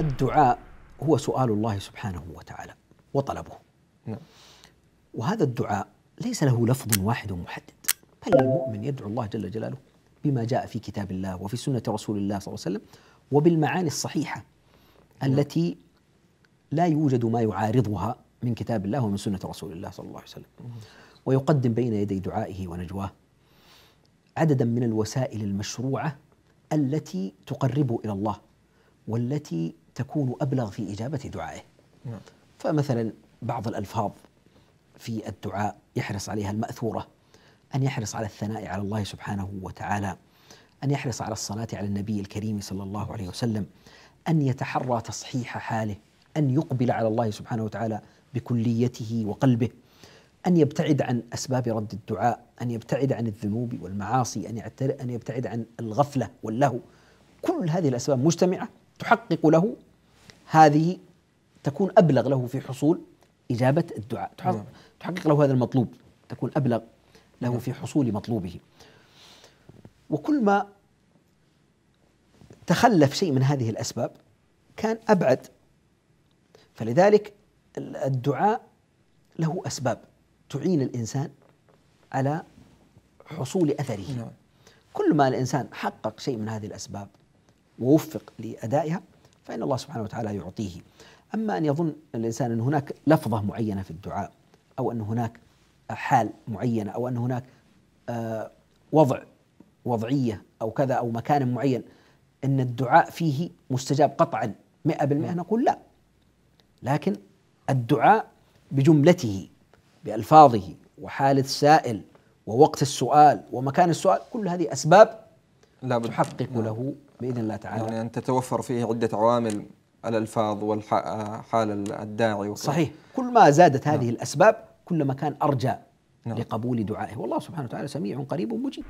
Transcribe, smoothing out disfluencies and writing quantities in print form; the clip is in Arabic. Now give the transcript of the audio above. الدعاء هو سؤال الله سبحانه وتعالى وطلبه. وهذا الدعاء ليس له لفظ واحد محدد، بل المؤمن يدعو الله جل جلاله بما جاء في كتاب الله وفي سنة رسول الله صلى الله عليه وسلم وبالمعاني الصحيحة التي لا يوجد ما يعارضها من كتاب الله ومن سنة رسول الله صلى الله عليه وسلم. ويقدم بين يدي دعائه ونجواه عددا من الوسائل المشروعة التي تقربه إلى الله والتي تكون أبلغ في إجابة دعائه. فمثلا بعض الألفاظ في الدعاء يحرص عليها المأثورة، أن يحرص على الثناء على الله سبحانه وتعالى، أن يحرص على الصلاة على النبي الكريم صلى الله عليه وسلم، أن يتحرى تصحيح حاله، أن يقبل على الله سبحانه وتعالى بكليته وقلبه، أن يبتعد عن أسباب رد الدعاء، أن يبتعد عن الذنوب والمعاصي، أن يبتعد عن الغفلة واللهو. كل هذه الأسباب مجتمعة تحقق له، هذه تكون أبلغ له في حصول إجابة الدعاء، تحقق له هذا المطلوب، تكون أبلغ له في حصول مطلوبه. وكل ما تخلف شيء من هذه الأسباب كان أبعد. فلذلك الدعاء له أسباب تعين الإنسان على حصول أثره. كل ما الإنسان حقق شيء من هذه الأسباب ووفق لأدائها فإن الله سبحانه وتعالى يعطيه. أما أن يظن الإنسان أن هناك لفظة معينة في الدعاء، أو أن هناك حال معينة، أو أن هناك وضعية أو كذا أو مكان معين أن الدعاء فيه مستجاب قطعا 100%، نقول لا. لكن الدعاء بجملته، بألفاظه وحالة السائل ووقت السؤال ومكان السؤال، كل هذه أسباب تحقق له بإذن الله تعالى. يعني أن تتوفر فيه عدة عوامل، الألفاظ والحال الداعي وكذا. صحيح، كل ما زادت هذه الأسباب كل ما كان أرجى لقبول دعائه، والله سبحانه وتعالى سميع قريب مجيب.